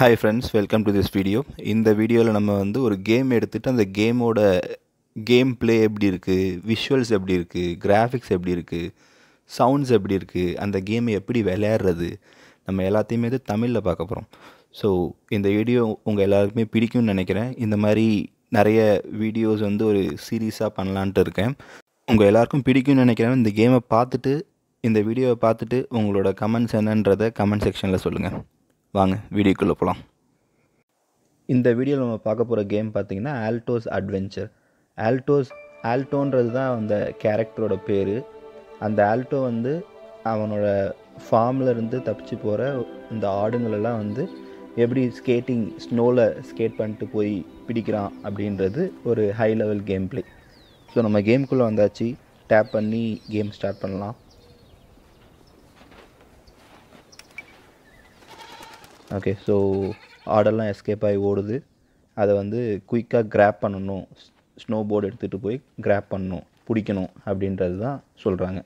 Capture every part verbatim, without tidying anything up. Hi friends, welcome to this video. In the video la nama vandu or game eduthittu and the game oda gameplay eppadi irukku, visuals eppadi irukku, graphics eppadi irukku, sounds eppadi irukku and the game eppadi velairadhu nama ellathiyume idu Tamil la paakaporam. So in the video unga ellarkume pidikum nu nenikiren. Indha mari nariya videos vandu or series ah pannalaanu iruken. Unga ellarkum pidikum nu nenikiren. Indha game ah paathittu indha video ah paathittu ungaloda comments ennaendradha comment section la solunga. வாங்க வீடியோக்குள்ள போலாம். இந்த வீடியோல நம்ம பார்க்க போற game பாத்தீங்கன்னா ஆல்டோஸ் adventure. ஆல்டோஸ் ஆல்டோன்றது தான் அந்த கரெக்டரோட பேர். அந்த ஆல்டோ வந்து அவனோட ஃபார்ம்ல இருந்து தப்பிச்சு போற இந்த ஆடுகள் எல்லாம் வந்து எப்படி ஸ்கேட்டிங் ஸ்னோல ஸ்கேட் பண்ணிட்டு போய் பிடிக்கிறான் அப்படின்றது ஒரு high level game play. So நம்ம கேம்குள்ள வந்தாச்சு. டேப் பண்ணி கேம் ஸ்டார்ட் பண்ணலாம். ஓகே ஸோ ஆடெல்லாம் எஸ்கேப் ஆகி ஓடுது. அதை வந்து குயிக்காக கிராப் பண்ணணும், ஸ்னோ போர்டு எடுத்துகிட்டு போய் கிராப் பண்ணணும், பிடிக்கணும் அப்படின்றது தான் சொல்கிறாங்க.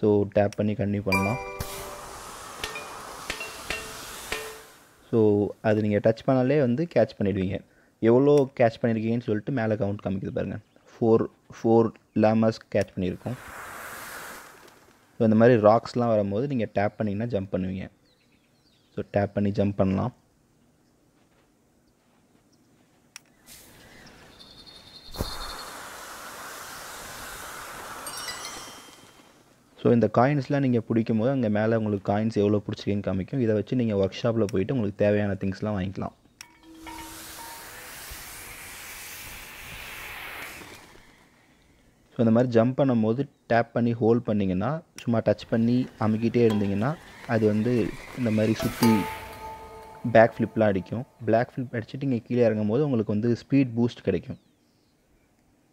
ஸோ டேப் பண்ணி கன்டினியூ பண்ணலாம். ஸோ அது நீங்கள் டச் பண்ணாலே வந்து கேட்ச் பண்ணிடுவீங்க. எவ்வளோ கேட்ச் பண்ணியிருக்கீங்கன்னு சொல்லிட்டு மேலே கவுண்ட் காமிக்குது பாருங்கள். ஃபோர் ஃபோர் லேமஸ் கேட்ச் பண்ணியிருக்கோம். ஸோ இந்த மாதிரி ராக்ஸ்லாம் வரும்போது நீங்கள் டேப் பண்ணிங்கன்னா ஜம்ப் பண்ணுவீங்க. ஸோ டேப் பண்ணி ஜம்ப் பண்ணலாம். ஸோ இந்த காயின்ஸ்லாம் நீங்கள் பிடிக்கும் போது அங்கே மேலே உங்களுக்கு காயின்ஸ் எவ்வளோ பிடிச்சிருக்கீங்கன்னு காமிக்கும். இதை வச்சு நீங்கள் ஒர்க் ஷாப்பில் போயிட்டு உங்களுக்கு தேவையான திங்ஸ்லாம் வாங்கிக்கலாம். ஸோ இந்த மாதிரி ஜம்ப் பண்ணும்போது டேப் பண்ணி ஹோல்ட் பண்ணிங்கன்னா, சும்மா டச் பண்ணி அமுக்கிட்டே இருந்தீங்கன்னா அது வந்து இந்த மாதிரி சுற்றி பேக் ஃப்ளிப்லாம் அடிக்கும். பேக் ஃப்ளிப் அடிச்சுட்டு நீங்கள் கீழே இறங்கும் போது உங்களுக்கு வந்து ஸ்பீட் பூஸ்ட் கிடைக்கும்.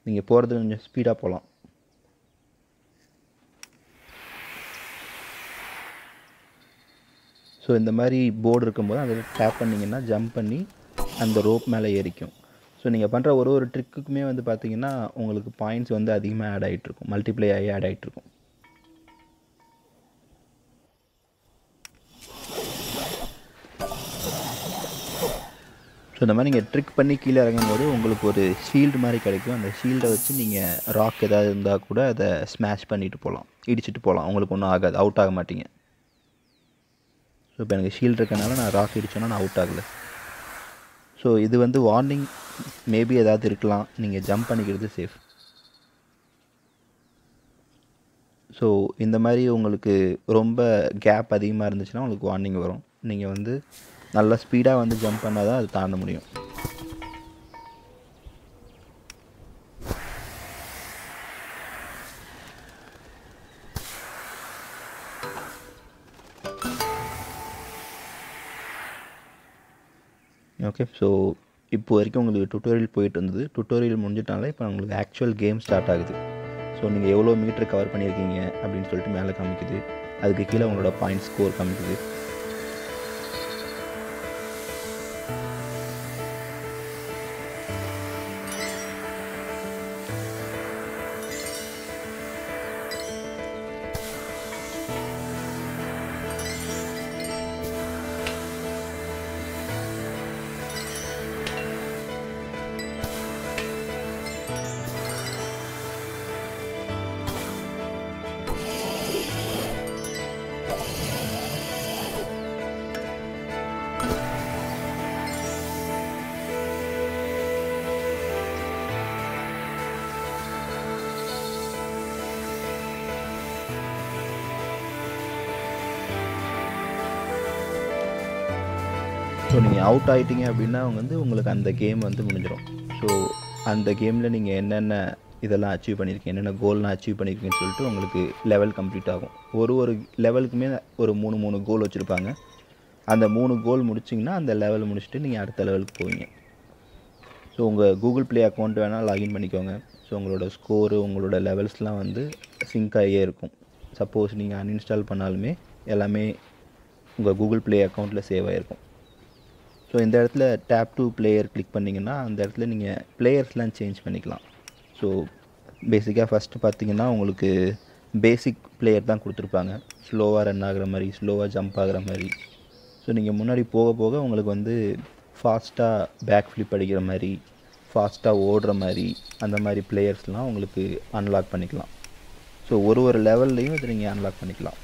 நீங்கள் போகிறது கொஞ்சம் ஸ்பீடாக போகலாம். ஸோ இந்த மாதிரி போர்டு இருக்கும்போது அதில் டேப் பண்ணிங்கன்னா ஜம்ப் பண்ணி அந்த ரோப் மேலே ஏறிக்கும். ஸோ நீங்கள் பண்ணுற ஒரு ஒரு ட்ரிக்குக்குமே வந்து பார்த்தீங்கன்னா உங்களுக்கு பாயிண்ட்ஸ் வந்து அதிகமாக ஆட் ஆகிட்ருக்கும், மல்டிப்ளை ஆகி ஆட் ஆகிட்ருக்கும். ஸோ இந்த மாதிரி நீங்கள் ட்ரிக் பண்ணி கீழே இறங்கும்போது உங்களுக்கு ஒரு ஷீல்டு மாதிரி கிடைக்கும். அந்த ஷீல்டை வச்சு நீங்கள் ராக் ஏதாவது இருந்தால் கூட அதை ஸ்மாஷ் பண்ணிட்டு போகலாம், இடிச்சிட்டு போகலாம். உங்களுக்கு ஒன்றும் ஆகாது, அவுட் ஆக மாட்டீங்க. ஸோ இப்போ எனக்கு ஷீல்டு இருக்கனால நான் ராக் இடித்தோன்னா நான் அவுட் ஆகலை. ஸோ இது வந்து வார்னிங் மேபி ஏதாவது இருக்கலாம், நீங்கள் ஜம்ப் பண்ணிக்கிறது சேஃப். ஸோ இந்த மாதிரி உங்களுக்கு ரொம்ப கேப் அதிகமாக இருந்துச்சுன்னா உங்களுக்கு வார்னிங் வரும். நீங்கள் வந்து நல்லா ஸ்பீடாக வந்து ஜம்ப் பண்ணால் தான் அது தாண்ட முடியும். ஓகே ஸோ இப்போ வரைக்கும் உங்களுக்கு டுட்டோரியல் போயிட்டு இருந்தது. டுட்டோரியல் முடிஞ்சிட்டாலே இப்போ உங்களுக்கு ஆக்சுவல் கேம் ஸ்டார்ட் ஆகுது. ஸோ நீங்கள் எவ்வளோ மீட்டர் கவர் பண்ணியிருக்கீங்க அப்படின்னு சொல்லிட்டு மேலே காமிக்குது. அதுக்கு கீழே உங்களோட பாயிண்ட் ஸ்கோர் காமிக்குது. ஸோ நீங்கள் அவுட் ஆகிட்டீங்க அப்படின்னா அவங்க வந்து உங்களுக்கு அந்த கேம் வந்து முடிஞ்சிடும். ஸோ அந்த கேமில் நீங்கள் என்னென்ன இதெல்லாம் அச்சீவ் பண்ணியிருக்கீங்க, என்னென்ன கோல்லாம் அச்சீவ் பண்ணியிருக்கீங்கன்னு சொல்லிட்டு உங்களுக்கு லெவல் கம்ப்ளீட் ஆகும். ஒரு ஒரு லெவலுக்குமே ஒரு மூணு மூணு கோல் வச்சுருப்பாங்க. அந்த மூணு கோல் முடிச்சிங்கன்னா அந்த லெவல் முடிச்சுட்டு நீங்கள் அடுத்த லெவலுக்கு போவீங்க. ஸோ உங்கள் கூகுள் ப்ளே அக்கௌண்ட் வேணால் லாகின் பண்ணிக்கோங்க. ஸோ உங்களோட ஸ்கோரு உங்களோட லெவல்ஸ்லாம் வந்து சிங்க் ஆகியே இருக்கும். சப்போஸ் நீங்கள் அன்இன்ஸ்டால் பண்ணாலுமே எல்லாமே உங்கள் கூகுள் ப்ளே அக்கௌண்ட்டில் சேவ் ஆகிருக்கும். ஸோ இந்த இடத்துல டேப் டு பிளேயர் கிளிக் பண்ணிங்கன்னா அந்த இடத்துல நீங்கள் பிளேயர்ஸ்லாம் சேஞ்ச் பண்ணிக்கலாம். ஸோ பேசிக்காக ஃபஸ்ட்டு பார்த்திங்கன்னா உங்களுக்கு பேசிக் பிளேயர் தான் கொடுத்துருப்பாங்க. ஸ்லோவாக ரன் ஆகிற மாதிரி, ஸ்லோவாக ஜம்ப் ஆகிற மாதிரி. ஸோ நீங்கள் முன்னாடி போக போக உங்களுக்கு வந்து ஃபாஸ்ட்டாக பேக் ஃப்ளிப் அடிக்கிற மாதிரி, ஃபாஸ்ட்டாக ஓடுற மாதிரி, அந்த மாதிரி பிளேயர்ஸ்லாம் உங்களுக்கு அன்லாக் பண்ணிக்கலாம். ஸோ ஒரு ஒரு லெவல்லையும் இதை நீங்கள் அன்லாக் பண்ணிக்கலாம்.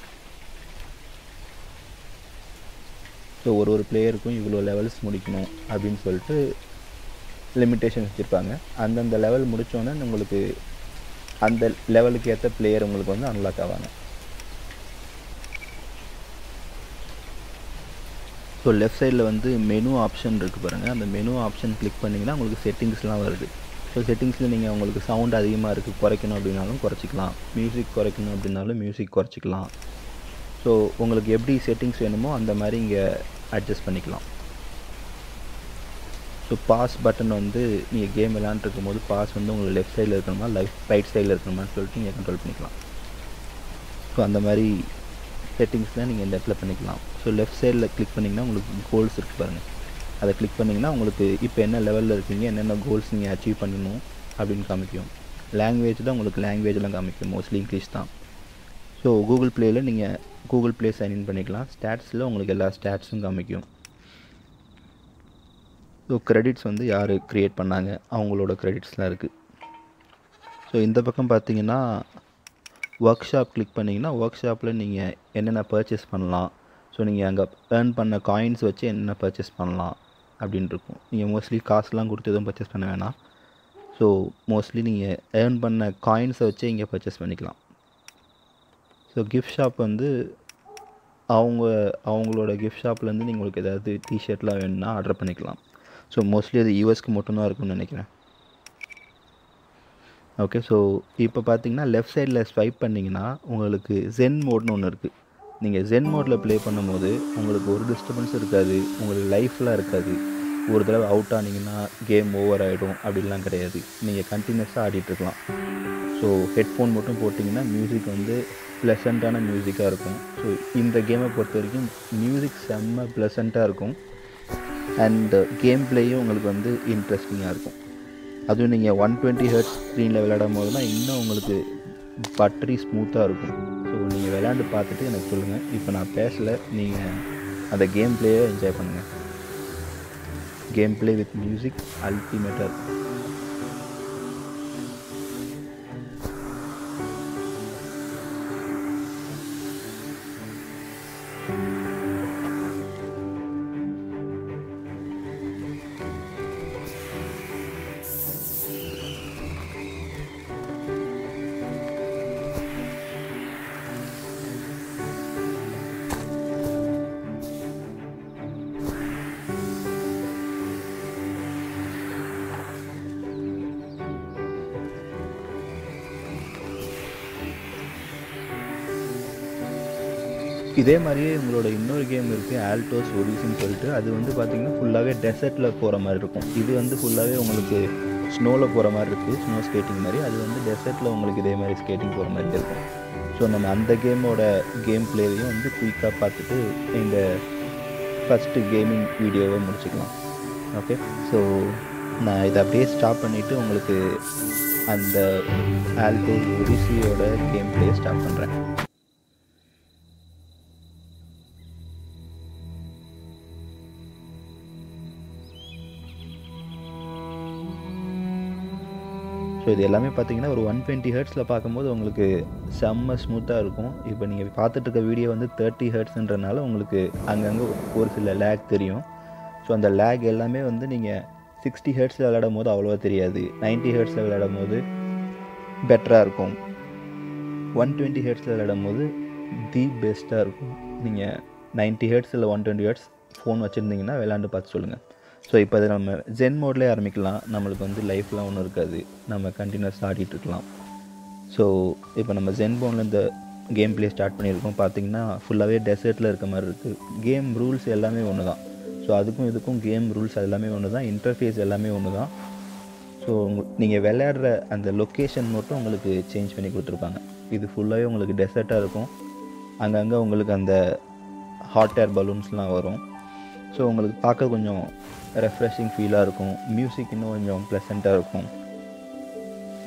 ஸோ ஒரு ஒரு பிளேயருக்கும் இவ்வளோ லெவல்ஸ் முடிக்கணும் அப்படின்னு சொல்லிட்டு லிமிட்டேஷன் வச்சுருப்பாங்க. அந்தந்த லெவல் முடித்தோன்னே உங்களுக்கு அந்த லெவலுக்கு ஏற்ற பிளேயர் உங்களுக்கு வந்து அன்லாக் ஆவாங்க. ஸோ லெஃப்ட் சைடில் வந்து மெனு ஆப்ஷன் இருக்குது பாருங்கள். அந்த மெனு ஆப்ஷன் கிளிக் பண்ணிங்கன்னா உங்களுக்கு செட்டிங்ஸ்லாம் வருது. ஸோ செட்டிங்ஸில் நீங்கள் உங்களுக்கு சவுண்ட் அதிகமாக இருக்குது குறைக்கணும் அப்படின்னாலும் குறைச்சிக்கலாம், மியூசிக் குறைக்கணும் அப்படின்னாலும் மியூசிக் குறைச்சிக்கலாம். ஸோ உங்களுக்கு எப்படி செட்டிங்ஸ் வேணுமோ அந்த மாதிரி இங்கே அட்ஜஸ்ட் பண்ணிக்கலாம். ஸோ பாஸ் பட்டன் வந்து நீங்கள் கேம் விளாண்டுருக்கும் போது பாஸ் வந்து உங்களுக்கு லெஃப்ட் சைடில் இருக்கணுமா லெஃப்ட் ரைட் சைடில் இருக்கணுமான்னு சொல்லிட்டு நீங்கள் கண்ட்ரோல் பண்ணிக்கலாம். ஸோ அந்த மாதிரி செட்டிங்ஸ்லாம் நீங்கள் இந்த இடத்துல பண்ணிக்கலாம். ஸோ லெஃப்ட் சைடில் கிளிக் பண்ணிங்கன்னா உங்களுக்கு கோல்ஸ் இருக்குது பாருங்கள். அதை கிளிக் பண்ணிங்கன்னா உங்களுக்கு இப்போ என்ன லெவலில் இருக்கீங்க, என்னென்ன கோல்ஸ் நீங்கள் அச்சீவ் பண்ணணும் அப்படின்னு காமிக்கும். லாங்குவேஜ் தான் உங்களுக்கு லாங்குவேஜ்லாம் காமிக்கும், மோஸ்ட்லி இங்கிலீஷ் தான். ஸோ கூகுள் ப்ளேயில் நீங்கள் கூகுள் ப்ளே சைன்இன் பண்ணிக்கலாம். ஸ்டாட்ஸில் உங்களுக்கு எல்லா ஸ்டாட்ஸும் காமிக்கும். ஸோ க்ரெடிட்ஸ் வந்து யார் க்ரியேட் பண்ணாங்க அவங்களோட க்ரெடிட்ஸ்லாம் இருக்குது. ஸோ இந்த பக்கம் பார்த்தீங்கன்னா ஒர்க் ஷாப் கிளிக் பண்ணிங்கன்னா ஒர்க் ஷாப்பில் நீங்கள் என்னென்ன பர்ச்சேஸ் பண்ணலாம், ஸோ நீங்கள் அங்கே ஏர்ன் பண்ண காயின்ஸ் வச்சு என்னென்ன பர்ச்சேஸ் பண்ணலாம் அப்படின்னு இருக்கும். நீங்கள் மோஸ்ட்லி காசுலாம் கொடுத்து எதுவும் பர்ச்சேஸ் பண்ண வேணாம். ஸோ மோஸ்ட்லி நீங்கள் ஏர்ன் பண்ண காயின்ஸை வச்சு இங்கே பர்ச்சேஸ் பண்ணிக்கலாம். ஸோ கிஃப்ட் ஷாப் வந்து அவங்க அவங்களோட கிஃப்ட் ஷாப்லேருந்து நீங்கள் உங்களுக்கு ஏதாவது டிஷர்ட்லாம் வேணும்னா ஆர்டர் பண்ணிக்கலாம். ஸோ மோஸ்ட்லி அது யூஎஸ்க்கு மட்டும்தான் இருக்கும்னு நினைக்கிறேன். ஓகே, ஸோ இப்போ பார்த்தீங்கன்னா லெஃப்ட் சைடில் ஸ்வைப் பண்ணிங்கன்னா உங்களுக்கு ஜென் மோட்னு ஒன்று இருக்குது. நீங்கள் ஜென் மோடில் ப்ளே பண்ணும்போது உங்களுக்கு ஒரு டிஸ்டர்பன்ஸ் இருக்காது, உங்களுக்கு லைஃப்லாம் இருக்காது. ஒரு தடவை அவுட் ஆனீங்கன்னா கேம் ஓவர் ஆகிடும் அப்படிலாம் கிடையாது. நீங்கள் கண்டினியூஸாக ஆடிட்டுருக்கலாம். ஸோ ஹெட்ஃபோன் மட்டும் போட்டிங்கன்னா மியூசிக் வந்து ப்ளசண்ட்டான மியூசிக்காக இருக்கும். ஸோ இந்த கேமை பொறுத்த வரைக்கும் மியூசிக் செம்ம ப்ளசண்ட்டாக இருக்கும் அண்ட் கேம் பிளேயும் உங்களுக்கு வந்து இன்ட்ரெஸ்டிங்காக இருக்கும். அதுவும் நீங்கள் ஒன் டுவெண்ட்டி ஹெர்ட்ஸ் ஸ்க்ரீனில் விளையாடும் போதுலாம் இன்னும் உங்களுக்கு பட்டரி ஸ்மூத்தாக இருக்கும். ஸோ நீங்கள் விளையாண்டு பார்த்துட்டு எனக்கு சொல்லுங்கள். இப்போ நான் பேசலை, நீங்கள் அந்த கேம் பிளேயை என்ஜாய் பண்ணுங்கள். கேம் பிளே வித் மியூசிக் அல்டிமேட்டாக இருக்கும். இதே மாதிரியே உங்களோட இன்னொரு கேம் இருக்குது, ஆல்டோஸ் ஒடிசின்னு சொல்லிட்டு. அது வந்து பார்த்திங்கன்னா ஃபுல்லாகவே டெசர்ட்டில் போகிற மாதிரி இருக்கும். இது வந்து ஃபுல்லாகவே உங்களுக்கு ஸ்னோவில் போகிற மாதிரி இருக்குது, ஸ்னோ ஸ்கேட்டிங் மாதிரி. அது வந்து டெசர்ட்டில் உங்களுக்கு இதே மாதிரி ஸ்கேட்டிங் போகிற மாதிரி இருக்கும். ஸோ நம்ம அந்த கேமோட கேம் பிளேயையும் வந்து குயிக்காக பார்த்துட்டு இந்த ஃபஸ்ட்டு கேமிங் வீடியோவை முடிச்சுக்கலாம். ஓகே, ஸோ நான் இதை அப்படியே ஸ்டாப் பண்ணிவிட்டு உங்களுக்கு அந்த ஆல்டோஸ் ஒடிசியோட கேம் பிளே ஸ்டாப் பண்ணுறேன். ஸோ இது எல்லாமே பார்த்தீங்கன்னா ஒரு ஒன் டுவெண்ட்டி ஹெர்ட்ஸில் பார்க்கும்போது உங்களுக்கு செம்ம ஸ்மூத்தாக இருக்கும். இப்போ நீங்கள் பார்த்துட்ருக்க வீடியோ வந்து தேர்ட்டி ஹெர்ட்ஸுன்றனால உங்களுக்கு அங்கங்கே ஒரு சில லேக் தெரியும். ஸோ அந்த லேக் எல்லாமே வந்து நீங்கள் சிக்ஸ்டி ஹெர்ட்ஸில் விளையாடும் போது அவ்வளோவா தெரியாது, நைன்ட்டி ஹெர்ட்ஸில் விளையாடும் போது பெட்டராக இருக்கும், ஒன் டுவெண்ட்டி ஹெர்ட்ஸில் விளையாடும் போது தி பெஸ்ட்டாக இருக்கும். நீங்கள் நைன்ட்டி ஹெர்ட்ஸ் இல்லை ஒன் டுவெண்ட்டி ஹெர்ட்ஸ் ஃபோன் வச்சுருந்தீங்கன்னா விளையாண்டு பார்த்து சொல்லுங்கள். ஸோ இப்போ அதை நம்ம ஜென் மோட்லேயே ஆரம்பிக்கலாம். நம்மளுக்கு வந்து லைஃப்லாம் ஒன்றும் இருக்காது, நம்ம கண்டினியூஸாக ஆடிட்டுருக்கலாம். ஸோ இப்போ நம்ம ஜென் மோட்ல இந்த கேம் பிளே ஸ்டார்ட் பண்ணியிருக்கோம். பார்த்திங்கன்னா ஃபுல்லாகவே டெசர்ட்டில் இருக்க மாதிரி இருக்குது. கேம் ரூல்ஸ் எல்லாமே ஒன்று தான். ஸோ அதுக்கும் இதுக்கும் கேம் ரூல்ஸ் எல்லாமே ஒன்று தான், இன்டர்ஃபேஸ் எல்லாமே ஒன்று தான். ஸோ நீங்கள் விளையாடுற அந்த லொக்கேஷன் மட்டும் உங்களுக்கு சேஞ்ச் பண்ணி கொடுத்துருப்பாங்க. இது ஃபுல்லாகவே உங்களுக்கு டெசர்ட்டாக இருக்கும். அங்கங்கே உங்களுக்கு அந்த ஹாட் ஏர் பலூன்ஸ்லாம் வரும். ஸோ உங்களுக்கு பார்க்க கொஞ்சம் ரெஃப்ரெஷிங் ஃபீலாக இருக்கும். மியூசிக் இன்னும் கொஞ்சம் ப்ளசண்ட்டாக இருக்கும்.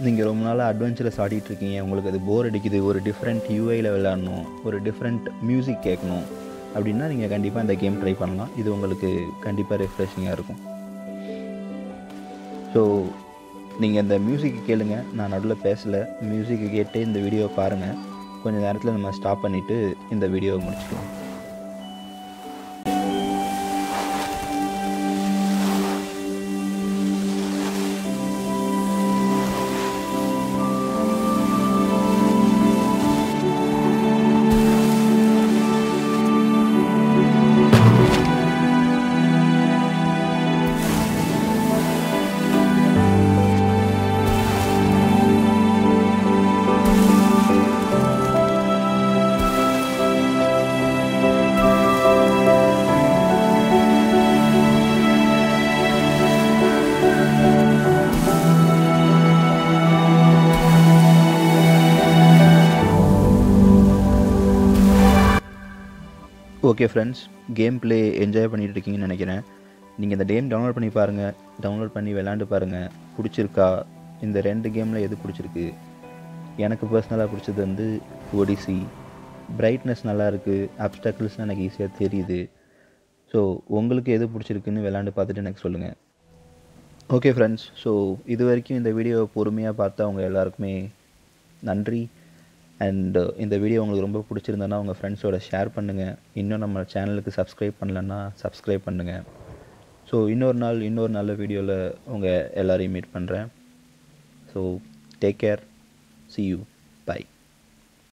நீங்கள் ரொம்ப நாளாக அட்வென்ச்சரஸ் ஆடிட்டுருக்கீங்க, உங்களுக்கு அது போர் அடிக்குது, ஒரு டிஃப்ரெண்ட் யூஐயில் விளாடணும், ஒரு டிஃப்ரெண்ட் மியூசிக் கேட்கணும் அப்படின்னா நீங்கள் கண்டிப்பாக இந்த கேம் ட்ரை பண்ணலாம். இது உங்களுக்கு கண்டிப்பாக ரெஃப்ரெஷிங்காக இருக்கும். ஸோ நீங்கள் இந்த மியூசிக்கு கேளுங்க, நான் நடுவில் பேசலை, மியூசிக்கு கேட்டு இந்த வீடியோவை பாருங்கள். கொஞ்சம் நேரத்தில் நம்ம ஸ்டாப் பண்ணிவிட்டு இந்த வீடியோவை முடிச்சுக்கலாம். Okay friends, game play enjoy பண்ணிகிட்டு இருக்கீங்கன்னு நினைக்கிறேன். நீங்கள் இந்த கேம் டவுன்லோட் பண்ணி பாருங்கள், டவுன்லோட் பண்ணி விளாண்டு பாருங்கள். பிடிச்சிருக்கா? இந்த ரெண்டு கேமில் எது பிடிச்சிருக்கு? எனக்கு பர்சனலாக பிடிச்சது வந்து ஒடிசி. பிரைட்னஸ் நல்லாயிருக்கு, அப்டக்கிள்ஸ்லாம் எனக்கு ஈஸியாக தெரியுது. ஸோ உங்களுக்கு எது பிடிச்சிருக்குன்னு விளாண்டு பார்த்துட்டு எனக்கு சொல்லுங்கள். ஓகே ஃப்ரெண்ட்ஸ், ஸோ இது வரைக்கும் இந்த வீடியோவை பொறுமையாக பார்த்தா அவங்க எல்லாருக்குமே நன்றி. அண்டு இந்த வீடியோ உங்களுக்கு ரொம்ப பிடிச்சிருந்தனா உங்கள் ஃப்ரெண்ட்ஸோட ஷேர் பண்ணுங்கள். இன்னும் நம்ம சேனலுக்கு சப்ஸ்கிரைப் பண்ணலன்னா சப்ஸ்கிரைப் பண்ணுங்கள். ஸோ இன்னொரு நாள் இன்னொரு நல்ல வீடியோவில் உங்கள் எல்லோரையும் மீட் பண்ணுறேன். So take care, see you.